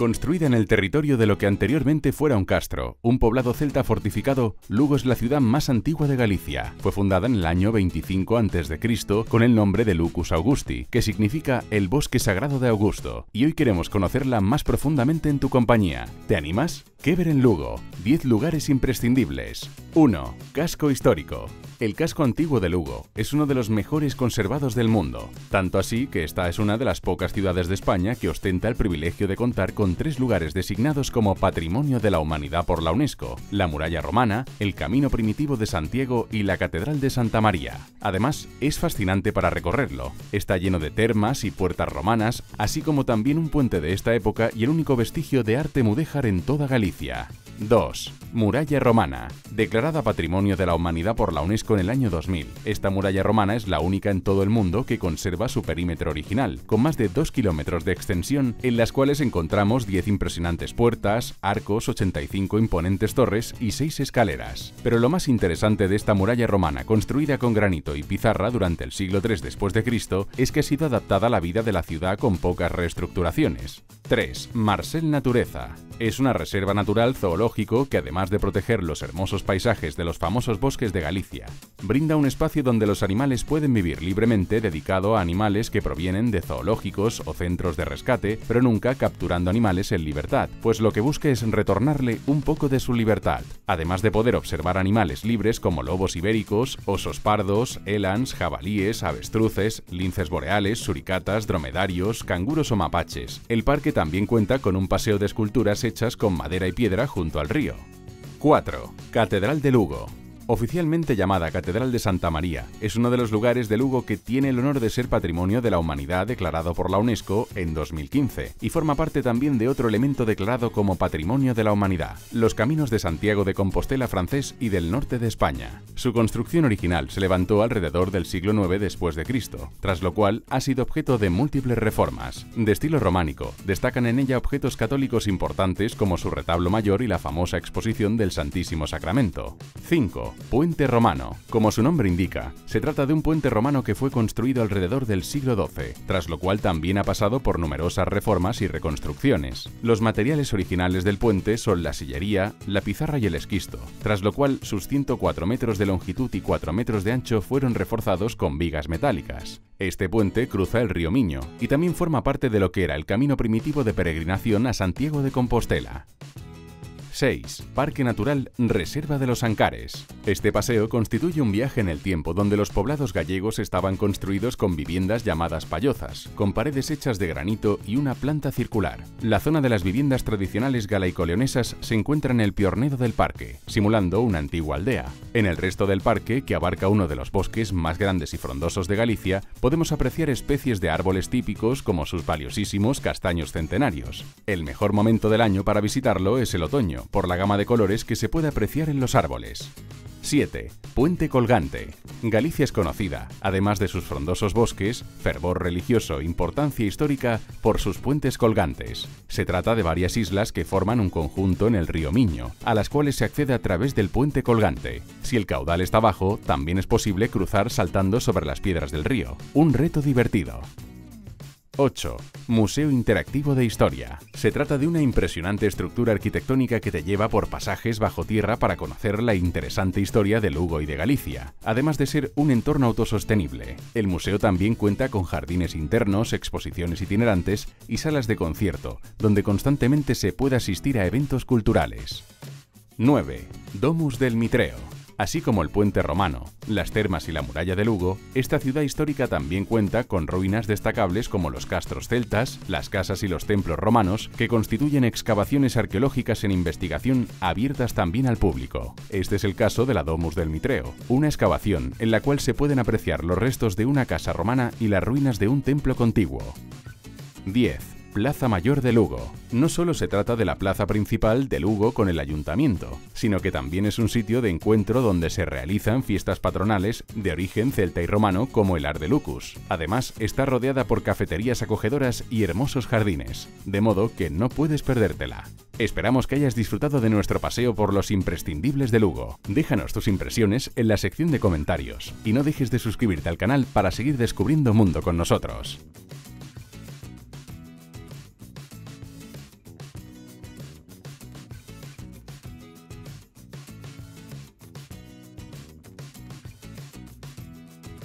Construida en el territorio de lo que anteriormente fuera un castro, un poblado celta fortificado, Lugo es la ciudad más antigua de Galicia. Fue fundada en el año 25 a.C. con el nombre de Lucus Augusti, que significa el bosque sagrado de Augusto, y hoy queremos conocerla más profundamente en tu compañía. ¿Te animas? ¿Qué ver en Lugo? 10 lugares imprescindibles. 1. Casco histórico. El casco antiguo de Lugo es uno de los mejores conservados del mundo, tanto así que esta es una de las pocas ciudades de España que ostenta el privilegio de contar con 3 lugares designados como Patrimonio de la Humanidad por la UNESCO, la Muralla Romana, el Camino Primitivo de Santiago y la Catedral de Santa María. Además, es fascinante para recorrerlo. Está lleno de termas y puertas romanas, así como también un puente de esta época y el único vestigio de arte mudéjar en toda Galicia. 2. Muralla Romana. Declarada Patrimonio de la Humanidad por la UNESCO en el año 2000, esta muralla romana es la única en todo el mundo que conserva su perímetro original, con más de 2 kilómetros de extensión, en las cuales encontramos 10 impresionantes puertas, arcos, 85 imponentes torres y 6 escaleras. Pero lo más interesante de esta muralla romana, construida con granito y pizarra durante el siglo III d.C., es que ha sido adaptada a la vida de la ciudad con pocas reestructuraciones. 3. Marcel Natureza. Es una reserva natural zoológico que, además de proteger los hermosos paisajes de los famosos bosques de Galicia, brinda un espacio donde los animales pueden vivir libremente, dedicado a animales que provienen de zoológicos o centros de rescate, pero nunca capturando animales en libertad, pues lo que busca es retornarle un poco de su libertad, además de poder observar animales libres como lobos ibéricos, osos pardos, élans, jabalíes, avestruces, linces boreales, suricatas, dromedarios, canguros o mapaches. El parque también cuenta con un paseo de esculturas hechas con madera y piedra junto al río. 4. Catedral de Lugo. Oficialmente llamada Catedral de Santa María, es uno de los lugares de Lugo que tiene el honor de ser Patrimonio de la Humanidad declarado por la UNESCO en 2015 y forma parte también de otro elemento declarado como Patrimonio de la Humanidad, los Caminos de Santiago de Compostela francés y del norte de España. Su construcción original se levantó alrededor del siglo IX después de Cristo, tras lo cual ha sido objeto de múltiples reformas. De estilo románico, destacan en ella objetos católicos importantes como su retablo mayor y la famosa exposición del Santísimo Sacramento. 5. Puente Romano. Como su nombre indica, se trata de un puente romano que fue construido alrededor del siglo XII, tras lo cual también ha pasado por numerosas reformas y reconstrucciones. Los materiales originales del puente son la sillería, la pizarra y el esquisto, tras lo cual sus 104 metros de longitud y 4 metros de ancho fueron reforzados con vigas metálicas. Este puente cruza el río Miño y también forma parte de lo que era el camino primitivo de peregrinación a Santiago de Compostela. 6. Parque Natural Reserva de los Ancares. Este paseo constituye un viaje en el tiempo donde los poblados gallegos estaban construidos con viviendas llamadas payozas, con paredes hechas de granito y una planta circular. La zona de las viviendas tradicionales galaico-leonesas se encuentra en el piornedo del parque, simulando una antigua aldea. En el resto del parque, que abarca uno de los bosques más grandes y frondosos de Galicia, podemos apreciar especies de árboles típicos como sus valiosísimos castaños centenarios. El mejor momento del año para visitarlo es el otoño, por la gama de colores que se puede apreciar en los árboles. 7. Puente Colgante. Galicia es conocida, además de sus frondosos bosques, fervor religioso e importancia histórica, por sus puentes colgantes. Se trata de varias islas que forman un conjunto en el río Miño, a las cuales se accede a través del puente colgante. Si el caudal está bajo, también es posible cruzar saltando sobre las piedras del río. Un reto divertido. 8. Museo Interactivo de Historia. Se trata de una impresionante estructura arquitectónica que te lleva por pasajes bajo tierra para conocer la interesante historia de Lugo y de Galicia, además de ser un entorno autosostenible. El museo también cuenta con jardines internos, exposiciones itinerantes y salas de concierto, donde constantemente se puede asistir a eventos culturales. 9. Domus del Mitreo. Así como el puente romano, las termas y la muralla de Lugo, esta ciudad histórica también cuenta con ruinas destacables como los castros celtas, las casas y los templos romanos, que constituyen excavaciones arqueológicas en investigación abiertas también al público. Este es el caso de la Domus del Mitreo, una excavación en la cual se pueden apreciar los restos de una casa romana y las ruinas de un templo contiguo. 10. Plaza Mayor de Lugo. No solo se trata de la plaza principal de Lugo con el ayuntamiento, sino que también es un sitio de encuentro donde se realizan fiestas patronales de origen celta y romano como el Arde Lucus. Además, está rodeada por cafeterías acogedoras y hermosos jardines, de modo que no puedes perdértela. Esperamos que hayas disfrutado de nuestro paseo por los imprescindibles de Lugo. Déjanos tus impresiones en la sección de comentarios y no dejes de suscribirte al canal para seguir descubriendo mundo con nosotros.